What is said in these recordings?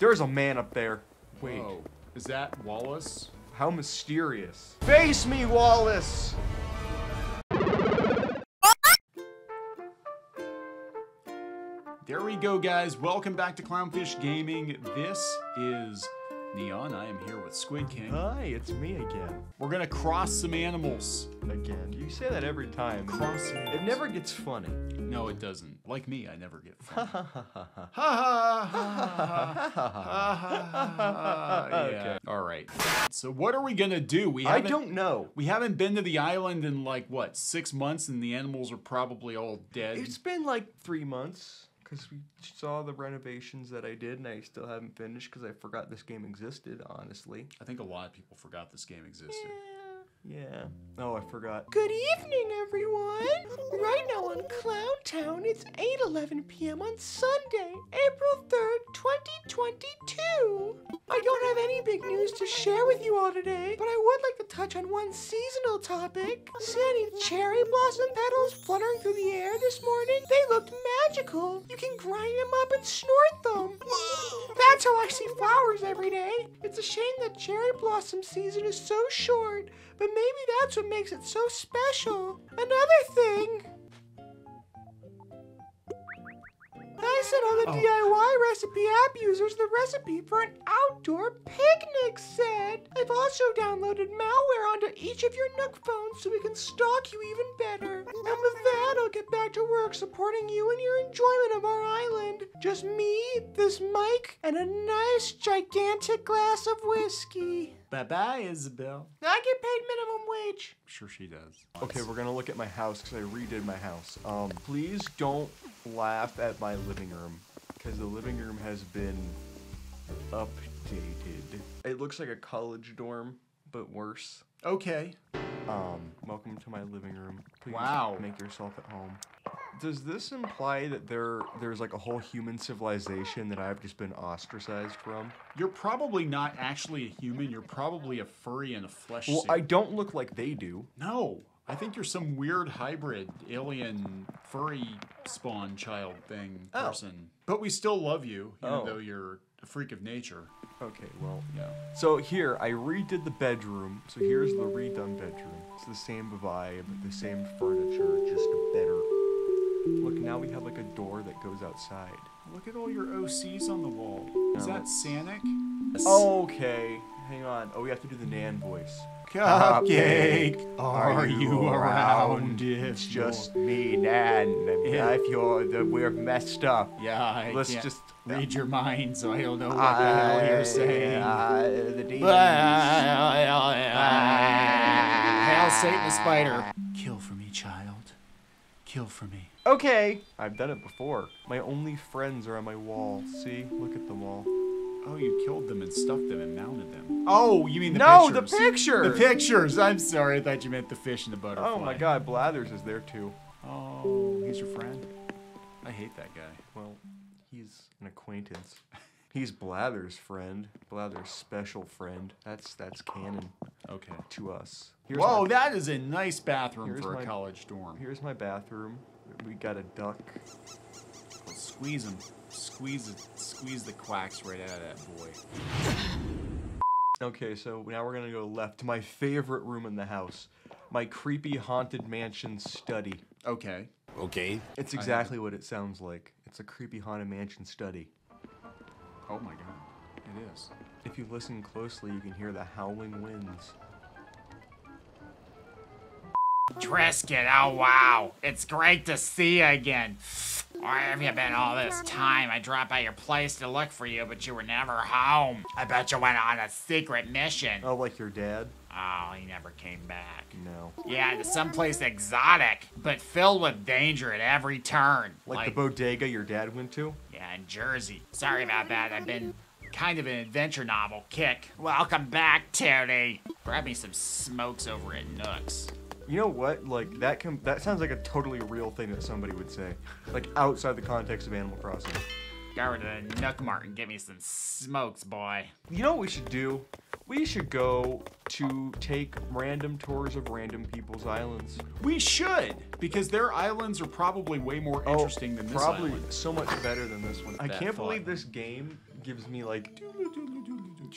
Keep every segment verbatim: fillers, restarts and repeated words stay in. There's a man up there. Wait. Whoa. Is that Wallace? How mysterious. Face me, Wallace! There we go, guys. Welcome back to Clownfish Gaming. This is Neon. I am here with Squid King. Hi, it's me again. We're gonna cross some animals. Again. You say that every time. Cross animals. It never gets funny. No, it doesn't. Like me, I never get funny. Ha ha ha ha ha ha ha ha. Okay. All right. So what are we gonna do? We I don't know. We haven't been to the island in like what six months, and the animals are probably all dead. It's been like three months. Because we saw the renovations that I did, and I still haven't finished because I forgot this game existed, honestly. I think a lot of people forgot this game existed. Yeah. Yeah. Oh, I forgot. Good evening, everyone. Right now on Clowntown, it's eight eleven p m on Sunday, April third, twenty twenty-two. I don't have any big news to share with you all today, but I would like to touch on one seasonal topic. Sandy's cherry blossom petals fluttering through the air this morning, they looked magical. You can grind them up and snort them. That's how I see flowers every day. It's a shame that cherry blossom season is so short, but maybe that's what makes it so special. Another thing, I sent all the oh. D I Y recipe app users the recipe for an outdoor picnic set. I've also downloaded malware onto each of your Nook phones so we can stalk you even better. And with that, I'll get back to work supporting you and your enjoyment of our island. Just me, this mic, and a nice gigantic glass of whiskey. Bye-bye, Isabel. I get paid minimum wage. I'm sure she does. Okay, we're gonna look at my house because I redid my house. Um, please don't laugh at my living room because the living room has been updated. It looks like a college dorm, but worse. Okay. Um, welcome to my living room. Please wow. Make yourself at home. Does this imply that there there's like a whole human civilization that I've just been ostracized from? You're probably not actually a human. You're probably a furry and a flesh suit. Well, I don't look like they do. No. I think you're some weird hybrid alien furry spawn child thing oh. person. But we still love you, even oh. though you're a freak of nature. Okay, well, yeah. So here, I redid the bedroom. So here's the redone bedroom. It's the same vibe, the same furniture, just better. Look, now we have like a door that goes outside. Look at all your O Cs on the wall. Is no. that Sanic? Okay, hang on. Oh, we have to do the Nan voice. Cupcake, are, are you around? around? It's just me, Nan. Yeah. If you're, the, we're messed up. Yeah, I Let's can't just read uh, your mind, so I don't know what the hell you're saying. Uh, the demons. Hail Satan the spider. Kill for me, child. Kill for me. Okay. I've done it before. My only friends are on my wall. See? Look at the wall. Oh, you killed them and stuffed them and mounted them. Oh, you mean the no, pictures. No, the pictures. The pictures. I'm sorry. I thought you meant the fish and the butterfly. Oh, my God. Blathers is there, too. Oh, he's your friend? I hate that guy. Well, he's an acquaintance. He's Blathers' friend. Blathers' special friend. That's that's canon. Okay. To us. Here's Whoa, my, that is a nice bathroom for a my, college dorm. Here's my bathroom. We got a duck. Let's squeeze him. Squeeze it. Squeeze the quacks right out of that boy. Okay, so now we're gonna go left to my favorite room in the house, my creepy haunted mansion study. Okay. Okay. It's exactly what it sounds like. It's a creepy haunted mansion study. Oh my God, it is. If you listen closely, you can hear the howling winds. Triscuit, oh wow, it's great to see you again. Where have you been all this time? I dropped by your place to look for you, but you were never home. I bet you went on a secret mission. Oh, like your dad? Oh, he never came back. No. Yeah, to someplace exotic, but filled with danger at every turn. Like, like the bodega your dad went to? Yeah, in Jersey. Sorry about that. I've been kind of an adventure novel kick. Welcome back, Tony. Grab me some smokes over at Nook's. You know what? Like that can, that sounds like a totally real thing that somebody would say, like outside the context of Animal Crossing. Go over to the Nook Mart and get me some smokes, boy. You know what we should do? We should go to take random tours of random people's islands. We should, because their islands are probably way more interesting oh, than this probably island. Probably so much better than this one. I that can't thought. believe this game gives me like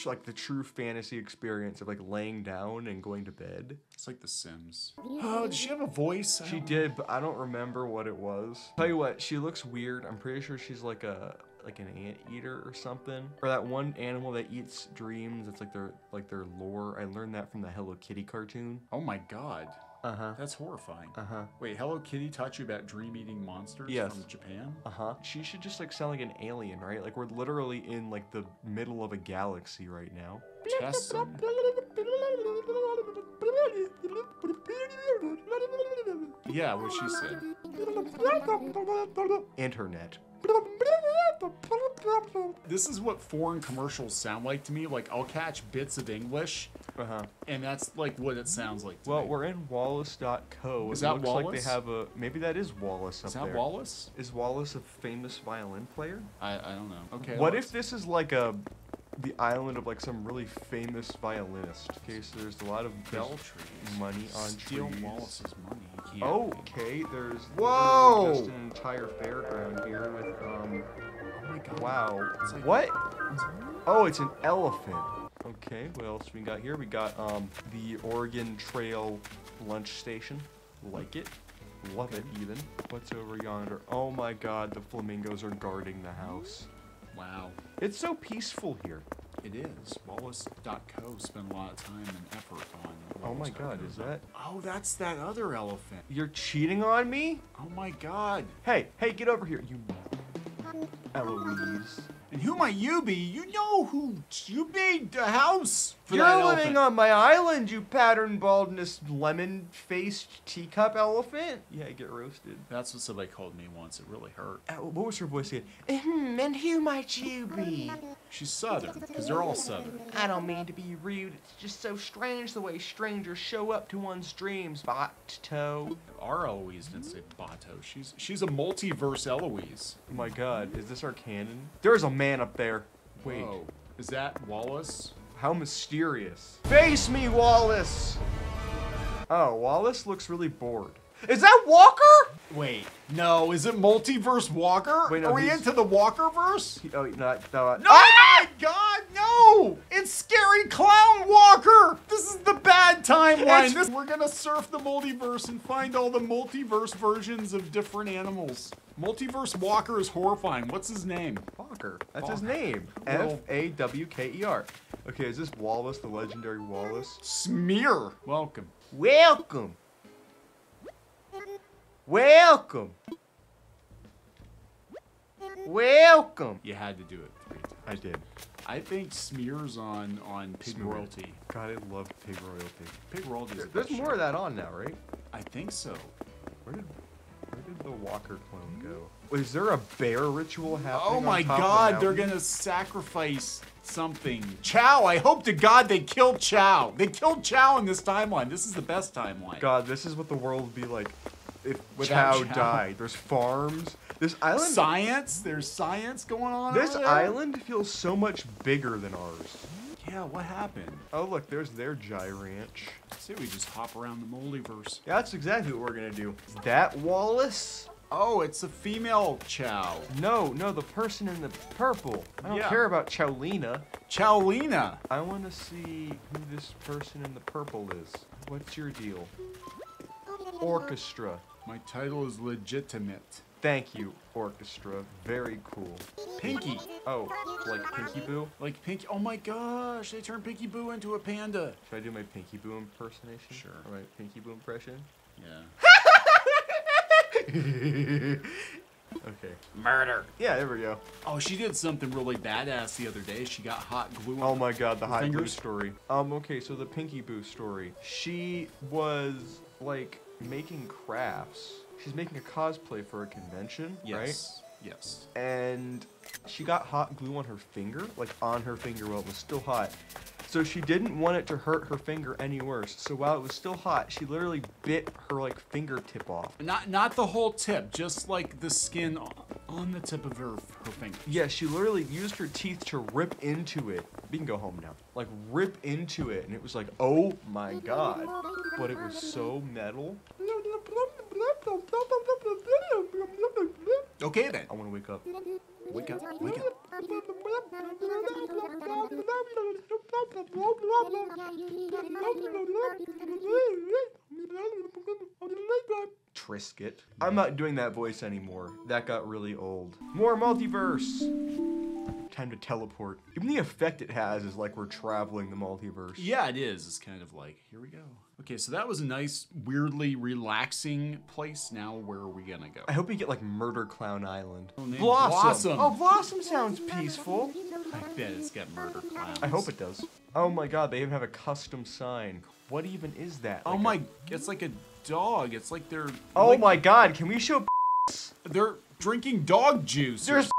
like the true fantasy experience of like laying down and going to bed. It's like The Sims. Oh, did she have a voice? She did, but I don't remember what it was. Tell you what, she looks weird. I'm pretty sure she's like a like an anteater or something, or that one animal that eats dreams. It's like their like their lore. I learned that from the Hello Kitty cartoon. Oh my god. Uh-huh. That's horrifying. Uh-huh. Wait, Hello Kitty taught you about dream-eating monsters yes. from Japan? Uh-huh. She should just like sound like an alien, right? Like we're literally in like the middle of a galaxy right now. Chesson. Yeah, what she said. Internet. This is what foreign commercials sound like to me. Like, I'll catch bits of English, uh-huh. and that's like what it sounds like to Well, me. We're in Wallace dot co. Is it that looks Wallace? Like they have a, maybe that is Wallace up is that there. Wallace? Is Wallace a famous violin player? I, I don't know. Okay. What Wallace. If this is like a, the island of like some really famous violinist? Okay, so there's a lot of bell trees. Money on Steal trees. Steal Wallace's money. Yeah. Oh, okay, there's Whoa! Just an entire fairground here with, um, oh my god. Wow. It's like, what? It's oh, it's an elephant. Okay, what else we got here? We got, um, the Oregon Trail lunch station. Like it. Love it, even. What's over yonder? Oh my god, the flamingos are guarding the house. Wow. It's so peaceful here. It is. Wallace dot co spent a lot of time and effort on Wallace. Oh my god, is that? Oh, that's that other elephant. You're cheating on me? Oh my god. Hey, hey, get over here, you Eloise. And who might you be? You know who you made the house for You're that living elephant. On my island, you pattern baldness lemon-faced teacup elephant. Yeah, get roasted. That's what somebody called me once. It really hurt. Uh, what was her voice again? Mm, and who might you be? She's Southern, because they're all Southern. I don't mean to be rude. It's just so strange the way strangers show up to one's dreams, Bato. Our Eloise didn't say Bato. She's, she's a multiverse Eloise. Oh my god, is this our canon? There's a man up there. Wait. Whoa. Is that Wallace? How mysterious. Face me, Wallace! Oh, Wallace looks really bored. Is that Walker? Wait, no, is it multiverse Walker? Wait, no, Are we he's... into the Walker-verse? Oh, not, not. No, ah! my god, no! It's Scary Clown Walker! This is the bad timeline. This... We're gonna surf the multiverse and find all the multiverse versions of different animals. Multiverse Walker is horrifying. What's his name? Fawker. That's Fawker. His name. F A W K E R. Okay, is this Wallace, the legendary Wallace? Smear. Welcome. Welcome. Welcome. Welcome. You had to do it three times. I did. I think Smear's on, on Pig Smear. Royalty. God, I love Pig Royalty. Pig Royalty is There's more show. Of that on now, right? I think so. Where did... Where did the Walker clone go? Was there a bear ritual happening? Oh my god, they're gonna sacrifice something. Chow, I hope to god they killed Chow. They killed Chow in this timeline. This is the best timeline. God, this is what the world would be like if Chow, Chow died. There's farms. This island. Science. There's science going on. This island feels so much bigger than ours. Yeah, what happened? Oh, look, there's their Gyre Ranch. See, we just hop around the multiverse. Yeah, that's exactly what we're gonna do. Is that Wallace? Oh, it's a female Chow. No, no, the person in the purple. I don't yeah. care about Chowlina. Chowlina! I wanna see who this person in the purple is. What's your deal? Orchestra. My title is legitimate. Thank you, orchestra. Very cool. Pinky. Oh, like Pinky Boo? Like Pinky. Oh my gosh, they turned Pinky Boo into a panda. Should I do my Pinky Boo impersonation? Sure. Or my Pinky Boo impression? Yeah. Okay. Murder. Yeah, there we go. Oh, she did something really badass the other day. She got hot glue. Oh my god, the hot fingers. Glue story. Um, okay, so the Pinky Boo story. She was like making crafts. She's making a cosplay for a convention, yes, right? Yes, yes. And she got hot glue on her finger, like on her finger while it was still hot. So she didn't want it to hurt her finger any worse. So while it was still hot, she literally bit her like fingertip off. Not not the whole tip, just like the skin on the tip of her, her finger. Yeah, she literally used her teeth to rip into it. We can go home now. Like rip into it, and it was like, oh my god. But it was so metal. Okay then. I want to wake up. wake up, wake up. Triscuit. I'm not doing that voice anymore. That got really old. More multiverse. Time to teleport. Even the effect it has is like we're traveling the multiverse. Yeah, it is. It's kind of like, here we go. Okay, so that was a nice, weirdly relaxing place. Now where are we gonna go? I hope we get like Murder Clown Island. Oh, Blossom. Blossom! Oh, Blossom sounds peaceful. I bet it's got murder clowns. I hope it does. Oh my god, they even have a custom sign. What even is that? Oh like my, a... it's like a dog. It's like they're- Oh like... my god, can we show They're drinking dog juice. There's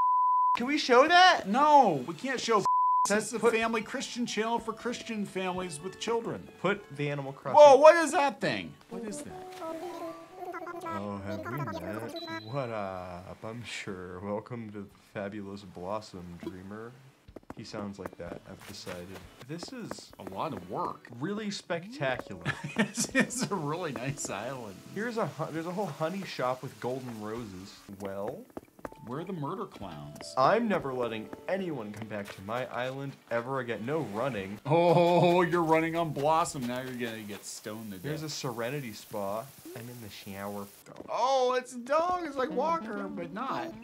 Can we show that? No, we can't show. That's the family Christian channel for Christian families with children. Put the Animal Crossing. Whoa, what is that thing? What is that? Oh, have we met? What up? I'm sure. Welcome to Fabulous Blossom, Dreamer. He sounds like that, I've decided. This is a lot of work. Really spectacular. This is a really nice island. Here's a, there's a whole honey shop with golden roses. Well. Where are the murder clowns? I'm never letting anyone come back to my island ever again. No running. Oh, you're running on Blossom. Now you're gonna get stoned to death. Here's a Serenity Spa. I'm in the shower. Oh, it's a dog. It's like Walker, but not.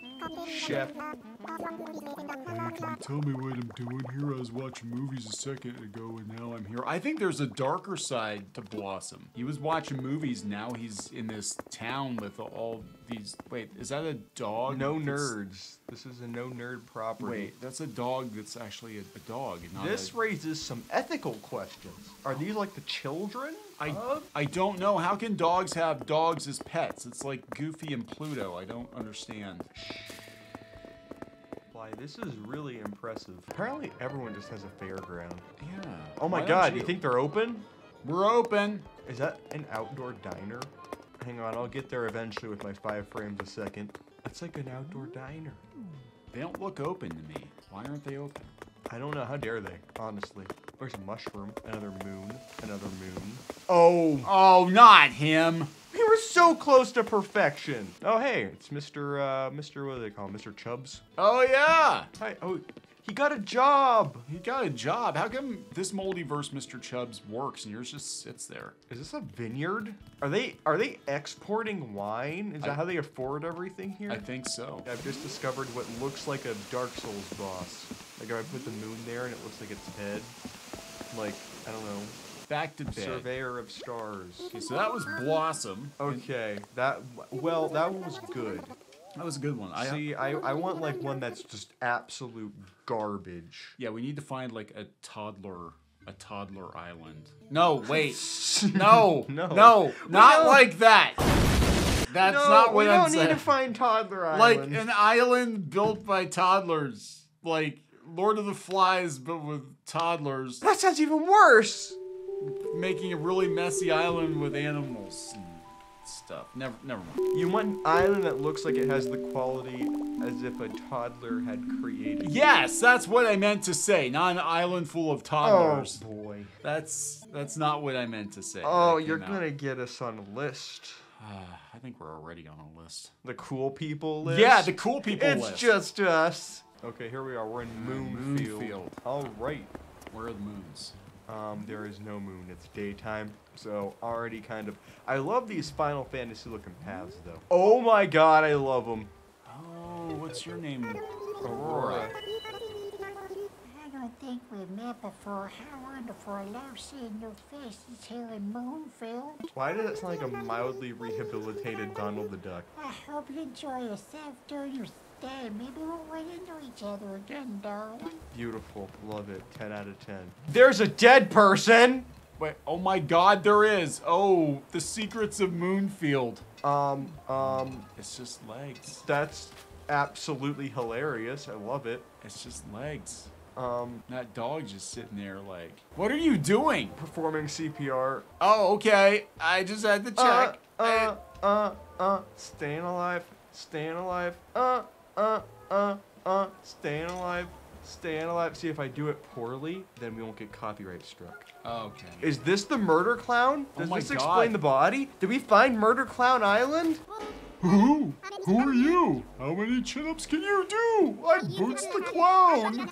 Chef. Hey, can you tell me what I'm doing here? I was watching movies a second ago, and now I'm here. I think there's a darker side to Blossom. He was watching movies. Now he's in this town with all these. Wait, is that a dog? No. No nerds. This is a no nerd property. Wait, that's a dog that's actually a, a dog. Not this a... raises some ethical questions. Are these like the children? I of? I don't know. How can dogs have dogs as pets? It's like Goofy and Pluto. I don't understand. Why, this is really impressive. Apparently everyone just has a fairground. Yeah. Oh my Why god, you? you think they're open? We're open. Is that an outdoor diner? Hang on, I'll get there eventually with my five frames a second. It's like an outdoor diner. They don't look open to me. Why aren't they open? I don't know. How dare they, honestly. There's a mushroom, another moon, another moon. Oh. Oh, not him. We were so close to perfection. Oh, hey, it's Mister, uh, Mister, what do they call him? Mister Chubbs? Oh, yeah. Hi. Oh, he got a job. He got a job. How come this multiverse Mister Chubbs works and yours just sits there? Is this a vineyard? Are they are they exporting wine? Is I, that how they afford everything here? I think so. I've just discovered what looks like a Dark Souls boss. Like I put the moon there and it looks like its head. Like, I don't know. Back to bed. Surveyor of Stars. Okay, so that was Blossom. Okay, that, well, that was good. That was a good one. See, I, I want like one that's just absolute garbage. Yeah, we need to find like a toddler, a toddler island. No, wait, no, no, no, not like that. That's no, not what I'm saying. We don't need to find toddler island. Like an island built by toddlers, like Lord of the Flies, but with toddlers. That sounds even worse. Making a really messy island with animals. Stuff. Never, never mind. You want an island that looks like it has the quality as if a toddler had created it. Yes, that's what I meant to say. Not an island full of toddlers. Oh boy. That's that's not what I meant to say. Oh, you're gonna get us on a list. Uh, I think we're already on a list. The cool people list. Yeah, the cool people it's list. It's just us. Okay, here we are. We're in Moonfield. Moonfield. All right. Where are the moons? Um, there is no moon. It's daytime. So already kind of, I love these Final Fantasy looking paths though. Oh my God, I love them. Oh, what's your name? Aurora. I don't think we've met before. How wonderful. I love seeing your faces here in Moonfield. Why does it sound like a mildly rehabilitated Donald the Duck? I hope you enjoy yourself during your day. Maybe we'll run into each other again, darling. Beautiful. Love it. ten out of ten. There's a dead person! Wait, oh my god, there is. Oh, the secrets of Moonfield. Um, um. It's just legs. That's absolutely hilarious. I love it. It's just legs. Um. That dog just sitting there like, what are you doing? Performing C P R. Oh, okay. I just had to check. Uh, uh, I... uh, uh. Staying alive. Staying alive. Uh, uh, uh, uh. Staying alive. Staying alive. See, if I do it poorly, then we won't get copyright struck. Oh, okay. Is this the murder clown? Does oh my this explain God. the body? Did we find Murder Clown Island? Who? Who are you? How many chin-ups can you do? I'm Boots the Clown!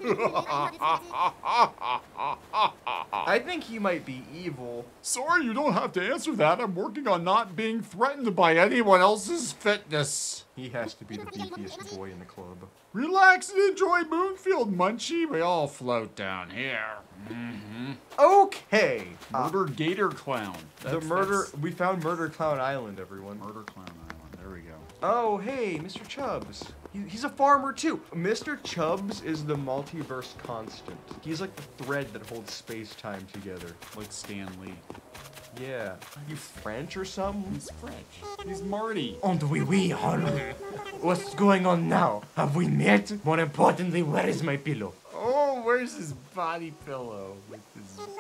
I think he might be evil. Sorry, you don't have to answer that. I'm working on not being threatened by anyone else's fitness. He has to be the beefiest boy in the club. Relax and enjoy Moonfield, Munchie. We all float down here. Mm-hmm. Okay. Murder uh, Gator Clown. That's, the murder. That's... We found Murder Clown Island, everyone. Murder Clown Island. There we go. Oh, hey, Mister Chubbs. He, he's a farmer too. Mister Chubbs is the multiverse constant. He's like the thread that holds space-time together. Like Stan Lee. Yeah. Are you French or something? He's French. He's Marty. And oui, oui, hello. What's going on now? Have we met? More importantly, where is my pillow? Oh, where's his body pillow? With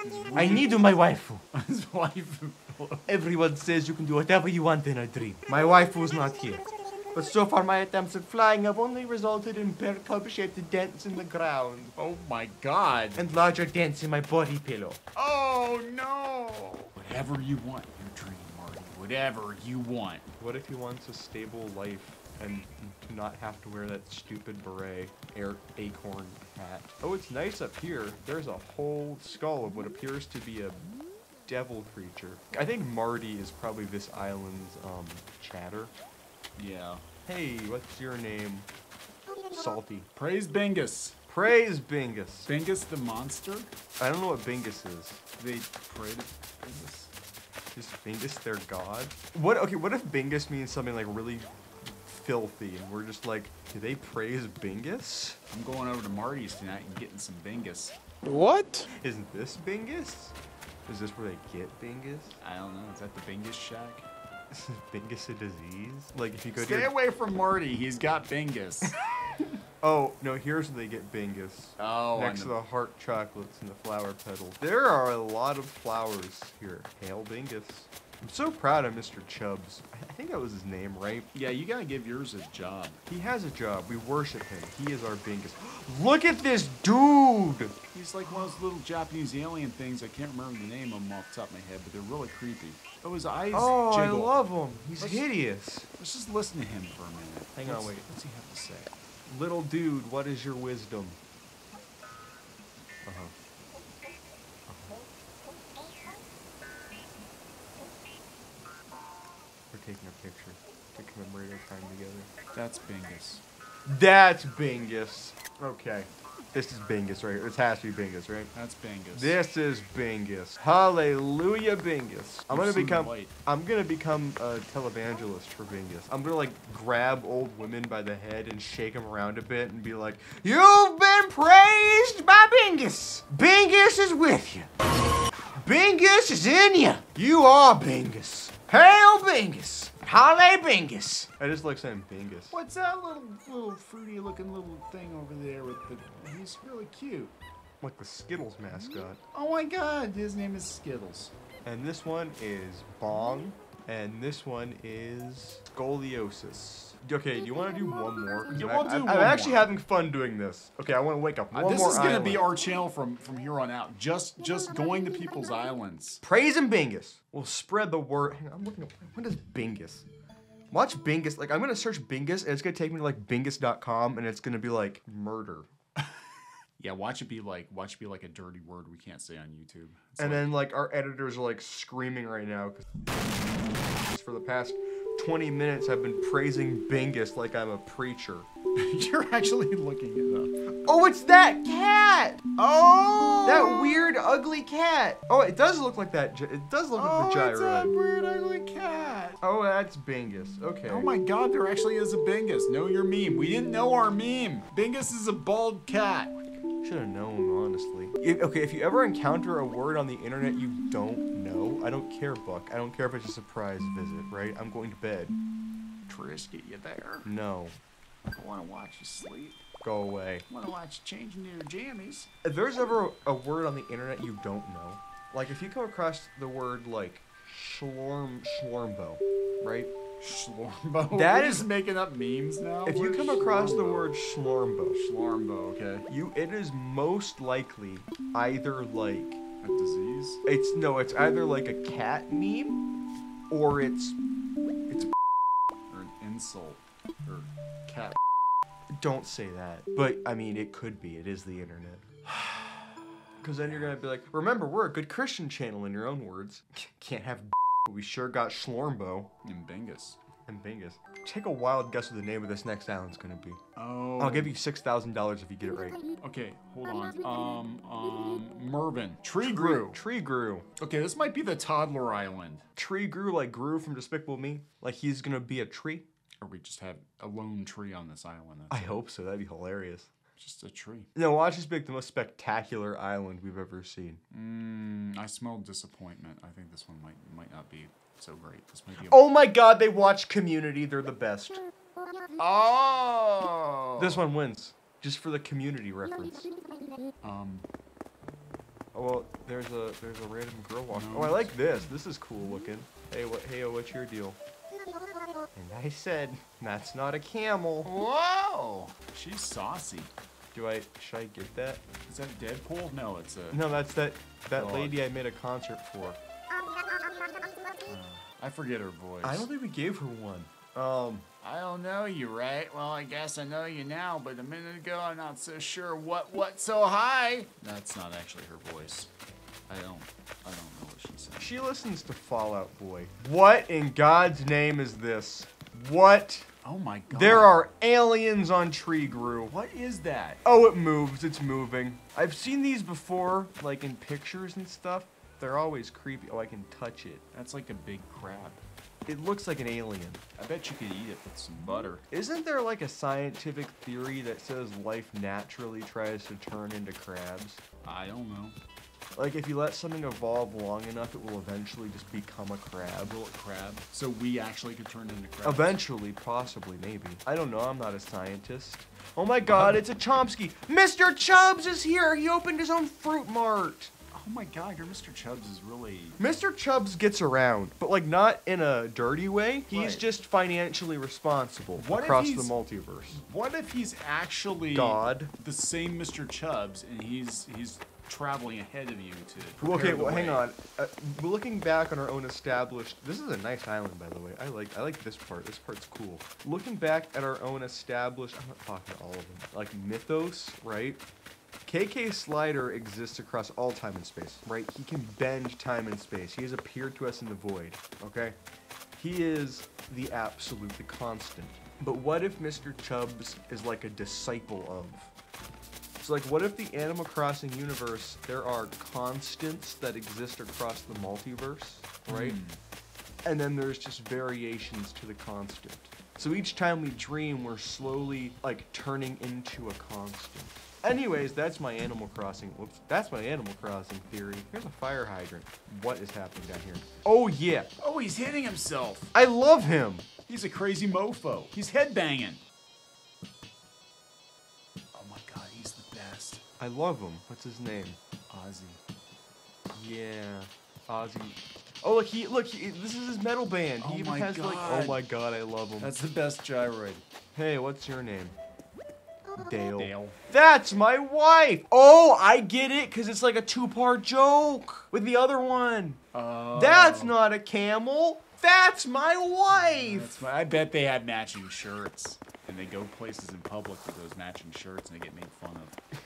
his, his I need my waifu. His waifu pillow. Everyone says you can do whatever you want in a dream. My waifu's not here. But so far, my attempts at flying have only resulted in pear cup-shaped dents in the ground. Oh my god. And larger dents in my body pillow. Oh no! Whatever you want, your dream, Marty. Whatever you want. What if he wants a stable life and do not have to wear that stupid beret, air, acorn hat? Oh, it's nice up here. There's a whole skull of what appears to be a devil creature. I think Marty is probably this island's um, chatter. Yeah. Hey, what's your name? Salty. Praise Bingus. Praise Bingus. Bingus the monster? I don't know what Bingus is. They pray to Bingus. Is Bingus their god? What? Okay, what if Bingus means something like really filthy and we're just like, do they praise Bingus? I'm going over to Marty's tonight and getting some Bingus. What? Isn't this Bingus? Is this where they get Bingus? I don't know. Is that the Bingus shack? Is Bingus a disease? Like if you go Stay to away from Marty, he's got Bingus. Oh, no, here's where they get Bingus. Oh, next to the heart chocolates and the flower petals. There are a lot of flowers here. Hail Bingus. I'm so proud of Mister Chubbs. I think that was his name, right? Yeah, you gotta give yours a job. He has a job. We worship him. He is our Bingus. Look at this dude! He's like one of those little Japanese alien things. I can't remember the name of them off the top of my head, but they're really creepy. Oh, his eyes oh, jiggle. Oh, I love him. He's let's, hideous. Let's just listen to him for a minute. Hang let's, on, wait. What's he have to say? Little dude, what is your wisdom? Uh-huh. Taking a picture to commemorate our time together. That's Bingus. That's Bingus. Okay. This is Bingus right here. It has to be Bingus, right? That's Bingus. This is Bingus. Hallelujah, Bingus. I'm gonna become I'm gonna become a televangelist for Bingus. I'm gonna like grab old women by the head and shake them around a bit and be like, you've been praised by Bingus! Bingus is with you. Bingus is in you. You are Bingus. Hail Bingus! Halle Bingus! I just like saying Bingus. What's that little, little fruity looking little thing over there with the, he's really cute. Like the Skittles mascot. Oh my god, his name is Skittles. And this one is Bong, and this one is Goliosis. Okay, do you want to do one more? Yeah, we'll I, do I, one I'm more. actually having fun doing this. Okay, I want to wake up one uh, this more This is going to be our channel from, from here on out. Just just going to people's islands. Praise and Bingus. We'll spread the word. Hang on, I'm looking at, when does Bingus? Watch Bingus. Like, I'm going to search Bingus, and it's going to take me to, like, bingus dot com, and it's going to be, like, murder. Yeah, watch it be like watch it be like a dirty word we can't say on YouTube. It's and like, then like our editors are like screaming right now because for the past twenty minutes I've been praising Bingus like I'm a preacher. You're actually looking it up. Oh, it's that cat! Oh, that weird ugly cat. Oh, it does look like that. It does look oh, like the gyre. It's that weird ugly cat. Oh, that's Bingus. Okay. Oh my God, there actually is a Bingus. Know your meme. We didn't know our meme. Bingus is a bald cat. Should have known, honestly. If, okay, if you ever encounter a word on the internet you don't know, I don't care, Buck. I don't care if it's a surprise visit, right? I'm going to bed. Triscuit, you there? No. I want to watch you sleep. Go away. I want to watch you changing your jammies. If there's ever a word on the internet you don't know, like if you come across the word like schlorm, schlormbo, right? Schlormbo? That We're is making up memes now. If We're you come across schlormbo. the word schlormbo, schlormbo, okay. You, it is most likely either like a disease. It's no, it's either like a cat meme, or it's it's or an insult or cat. Don't say that. But I mean, it could be. It is the internet. Because then you're gonna be like, remember, we're a good Christian channel. In your own words, can't have. But we sure got Schlormbo and Bingus. And Bingus. Take a wild guess of the name of this next island's gonna be. Oh. I'll give you six thousand dollars if you get it right. Okay, hold on. Um, um, Mervin. Tree, Tree grew. Tree grew. Okay, this might be the toddler island. Tree grew like Gru from Despicable Me. Like he's gonna be a tree. Or we just have a lone tree on this island. That's I it. hope so. That'd be hilarious. Just a tree. No, watch us pick the most spectacular island we've ever seen. Mm, I smell disappointment. I think this one might might not be so great. This might be. Oh my God! They watch Community. They're the best. Oh! This one wins just for the Community reference. Um. Oh well, there's a there's a random girl walking. No, oh, I like this. This is cool looking. Hey, what? Hey, oh, what's your deal? And I said, that's not a camel. Whoa! She's saucy. Do I, should I get that? Is that Deadpool? No, it's a... No, that's that, that dog. Lady I made a concert for. Uh, I forget her voice. I don't think we gave her one. Um, I don't know you, right? Well, I guess I know you now, but a minute ago, I'm not so sure what, what so high. That's not actually her voice. I don't, I don't know what she said. She listens to Fallout Boy. What in God's name is this? What? Oh my God. There are aliens on Tree Grew. What is that? Oh, it moves, it's moving. I've seen these before, like in pictures and stuff. They're always creepy. Oh, I can touch it. That's like a big crab. It looks like an alien. I bet you could eat it with some butter. Isn't there like a scientific theory that says life naturally tries to turn into crabs? I don't know. Like, if you let something evolve long enough, it will eventually just become a crab. Will it crab? So we actually could turn into crabs? Eventually, possibly, maybe. I don't know, I'm not a scientist. Oh my God, wow. It's a Chomsky! Mister Chubbs is here! He opened his own fruit mart! Oh my God, your Mister Chubbs is really... Mister Chubbs gets around, but like not in a dirty way. He's right. Just financially responsible what across the multiverse. What if he's actually... God. The same Mister Chubbs, and he's he's... traveling ahead of you to okay well way. hang on uh, looking back on our own established this is a nice island by the way. I like I like this part. This part's cool. Looking back at our own established I'm not talking to all of them like mythos, right? K K Slider exists across all time and space, right? He can bend time and space. He has appeared to us in the void. Okay, he is the absolute, the constant. But what if Mister Chubbs is like a disciple of? So like, what if the Animal Crossing universe, there are constants that exist across the multiverse, right? Mm. And then there's just variations to the constant. So each time we dream, we're slowly like turning into a constant. Anyways, that's my Animal Crossing, whoops, that's my Animal Crossing theory. Here's a fire hydrant. What is happening down here? Oh yeah. Oh, he's hitting himself. I love him. He's a crazy mofo. He's headbanging. I love him. What's his name? Ozzy. Yeah, Ozzy. Oh look, he look. He, this is his metal band. He oh even my has god. like. Oh my God, I love him. That's the best gyroid. Hey, what's your name? Dale. Dale. That's my wife. Oh, I get it, cause it's like a two-part joke with the other one. Oh. That's not a camel. That's my wife. That's my, I bet they had matching shirts, and they go places in public with those matching shirts, and they get made fun of.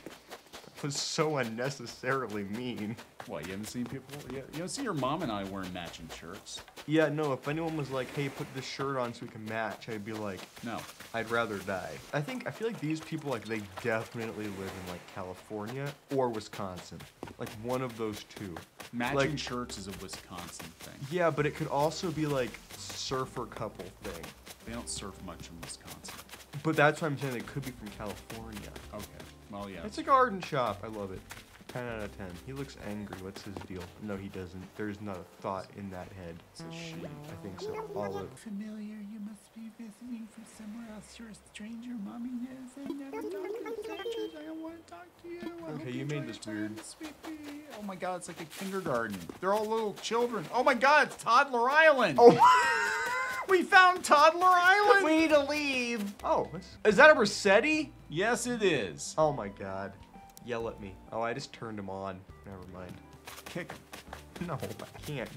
Was so unnecessarily mean. What, you haven't seen people? You, you haven't seen your mom and I wearing matching shirts? Yeah, no, if anyone was like, hey, put this shirt on so we can match, I'd be like, no, I'd rather die. I think, I feel like these people, like, they definitely live in, like, California or Wisconsin. Like, one of those two. Matching like, shirts is a Wisconsin thing. Yeah, but it could also be, like, surfer couple thing. They don't surf much in Wisconsin. But that's what I'm saying, they could be from California. Okay. Well, yeah. It's a garden shop. I love it. ten out of ten. He looks angry. What's his deal? No, he doesn't. There's not a thought in that head. It's a sheep. I think so. Olive. Familiar, you must be visiting from somewhere else. You're a stranger. Mommy knows I never talk to strangers. I don't want to talk to you. I okay, you made this weird. Sweetie. Oh my God, it's like a kindergarten. They're all little children. Oh my God, it's Toddler Island. Oh. We found Toddler Island! We need to leave! Oh, is that a Rossetti? Yes, it is. Oh my God. Yell at me. Oh, I just turned him on. Never mind. Kick him. No, I can't.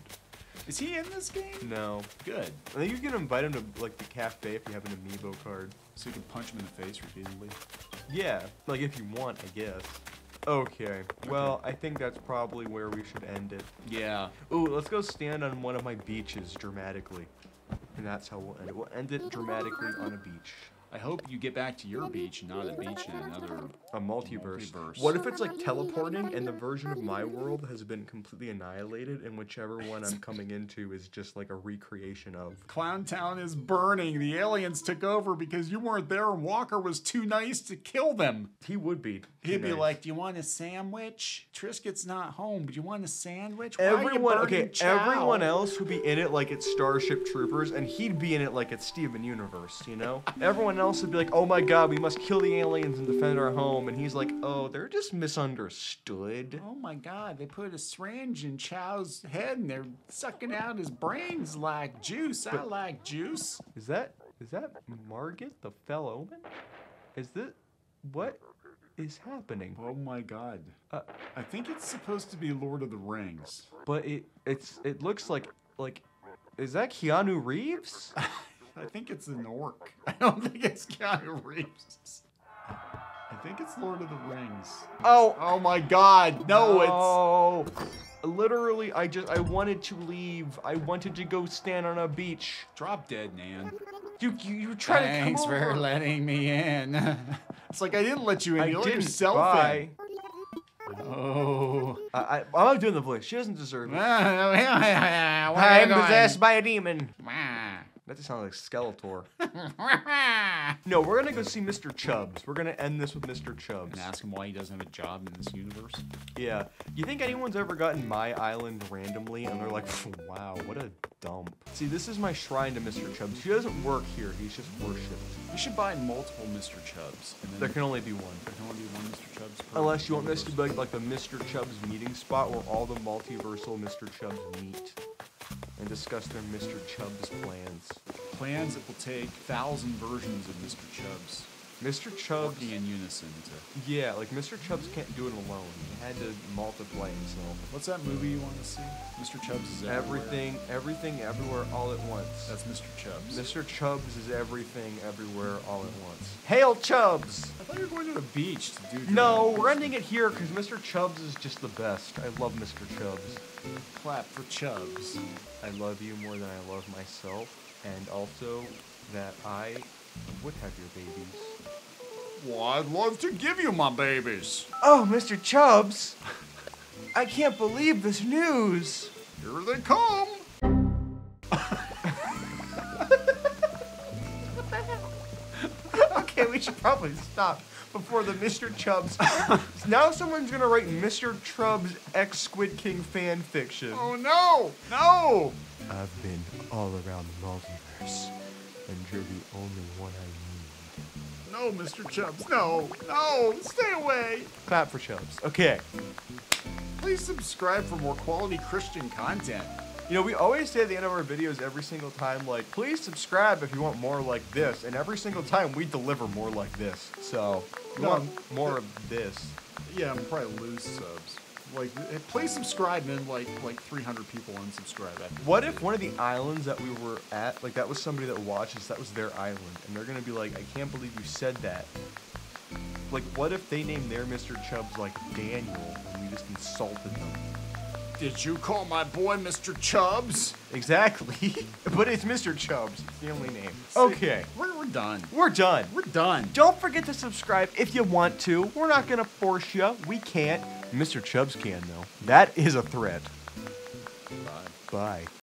Is he in this game? No. Good. I think you can invite him to like the cafe if you have an amiibo card. So you can punch him in the face repeatedly. Yeah, like if you want, I guess. Okay, well, I think that's probably where we should end it. Yeah. Ooh, let's go stand on one of my beaches dramatically. And that's how we'll end it. We'll end it dramatically on a beach. I hope you get back to your beach, not a beach in another... A multiverse. multiverse. What if it's like teleporting and the version of my world has been completely annihilated and whichever one I'm coming into is just like a recreation of? Clowntown is burning. The aliens took over because you weren't there and Walker was too nice to kill them. He would be. He'd nice. be like, do you want a sandwich? Triscuit's not home, but you want a sandwich? Why everyone, okay, chow? everyone else would be in it like it's Starship Troopers and he'd be in it like it's Steven Universe, you know? Everyone else would be like, oh my god, we must kill the aliens and defend our home, and he's like, oh, they're just misunderstood. Oh my god, they put a syringe in Chow's head and they're sucking out his brains like juice. But I like juice. Is that is that Margit the Fell Omen? Is this what is happening? Oh my god. Uh, I think it's supposed to be Lord of the Rings. But it it's it looks like like is that Keanu Reeves? I think it's an orc. I don't think it's Keanu Reeves. I think it's Lord of the Rings. Oh! Oh my god, no, no. it's... Literally, I just, I wanted to leave. I wanted to go stand on a beach. Drop dead, Nan. Dude, you, you were trying Thanks to come Thanks for over. letting me in. It's like I didn't let you in, I you let yourself Bye. in. Oh, I, I, I'm not doing the voice. She doesn't deserve it. I'm possessed by a demon. That just sounds like Skeletor. No, we're gonna go see Mister Chubbs. We're gonna end this with Mister Chubbs. And ask him why he doesn't have a job in this universe. Yeah. You think anyone's ever gotten my island randomly and they're like, wow, what a dump. See, this is my shrine to Mister Chubbs. He doesn't work here, he's just worshipped. You should buy multiple Mister Chubbs. And then there can only be one. There can only be one Mister Chubbs. Unless you want this to be like the Mister Chubbs meeting spot where all the multiversal Mister Chubbs meet and discuss their Mister Chubbs plans. Plans that will take thousand versions of Mister Chubbs. Mister Chubbs in unison to... Yeah, like Mister Chubbs can't do it alone. He had to multiply himself. What's that movie you want to see? Mister Chubbs is everywhere. Everything, everything, everywhere, all at once. That's Mister Chubbs. Mister Chubbs is everything, everywhere, all at once. Hail Chubbs! I thought you were going to the beach to do... No, we're ending it here because Mister Chubbs is just the best. I love Mister Chubbs. Clap for Chubbs. I love you more than I love myself, and also that I would have your babies. Well, I'd love to give you my babies. Oh, Mister Chubbs, I can't believe this news. Here they come. Okay, we should probably stop before the Mister Chubbs. Now someone's gonna write Mister Chubbs X Squid King fan fiction. Oh no, no! I've been all around the multiverse, and you're the only one I know. No, Mister Chubbs, no, no, stay away. Clap for Chubbs, okay. Please subscribe for more quality Christian content. You know, we always say at the end of our videos every single time, like, please subscribe if you want more like this. And every single time we deliver more like this. So, you no, want more of this. Yeah, I'm probably lose subs. Like, please subscribe, and then like like three hundred people unsubscribe. After what if one of the islands that we were at, like that was somebody that watches, that was their island, and they're gonna be like, I can't believe you said that. Like, what if they named their Mister Chubbs like Daniel, and we just insulted them? Did you call my boy Mister Chubbs? Exactly, but it's Mister Chubbs. It's the only name. Okay, we're, we're done. We're done. We're done. Don't forget to subscribe if you want to. We're not gonna force you. We can't. Mister Chubbs can, though. That is a threat. Bye. Bye.